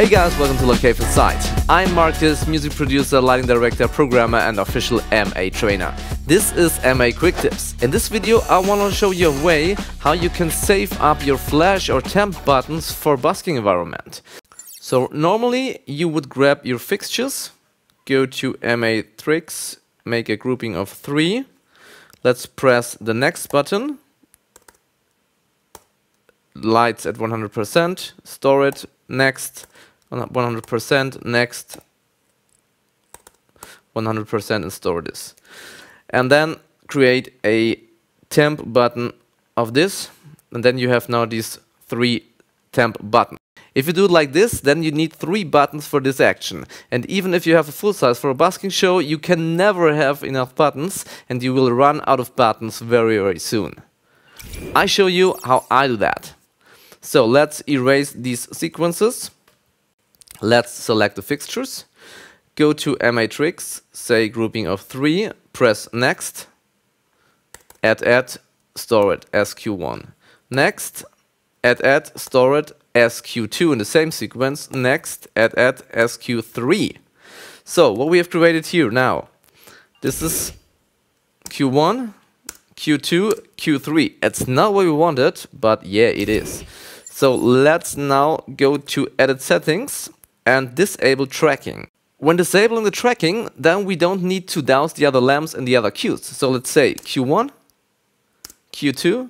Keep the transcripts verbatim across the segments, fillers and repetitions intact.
Hey guys, welcome to Lacave-Insight. I'm Marcus, music producer, lighting director, programmer and official M A trainer. This is M A Quick Tips. In this video I want to show you a way how you can save up your flash or temp buttons for busking environment. So normally you would grab your fixtures, go to M A Tricks, make a grouping of three. Let's press the next button, lights at one hundred percent, store it, next, one hundred percent, next, one hundred percent, and store this. And then create a temp button of this, and then you have now these three temp buttons. If you do it like this, then you need three buttons for this action. And even if you have a full size for a busking show, you can never have enough buttons, and you will run out of buttons very, very soon. I show you how I do that. So let's erase these sequences. Let's select the fixtures. Go to M A Tricks, say grouping of three, press next, add add, store it as Q one. Next, add add, store it as Q two in the same sequence. Next, add add as Q three. So what we have created here now, this is Q one, Q two, Q three. It's not what we wanted, but yeah, it is. So let's now go to edit settings and disable tracking. When disabling the tracking, then we don't need to douse the other lamps and the other cues. So let's say Q one, Q two,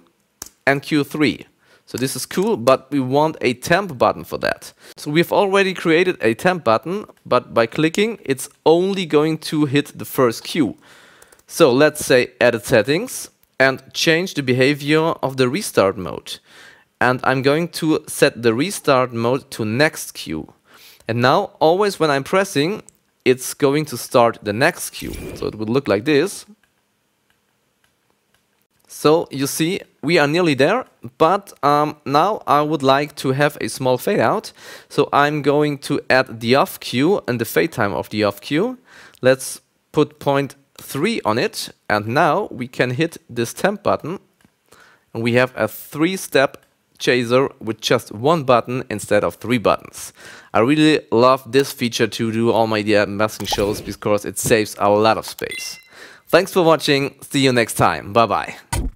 and Q three. So this is cool, but we want a temp button for that. So we've already created a temp button, but by clicking, it's only going to hit the first cue. So let's say edit settings and change the behavior of the restart mode. And I'm going to set the restart mode to next cue. And now, always when I'm pressing, it's going to start the next cue. So it would look like this. So you see, we are nearly there, but um, now I would like to have a small fade out. So I'm going to add the off cue and the fade time of the off cue. Let's put point three on it, and now we can hit this temp button and we have a three-step chaser with just one button instead of three buttons. I really love this feature to do all my D I Y busking shows because it saves a lot of space. Thanks for watching, see you next time, bye bye.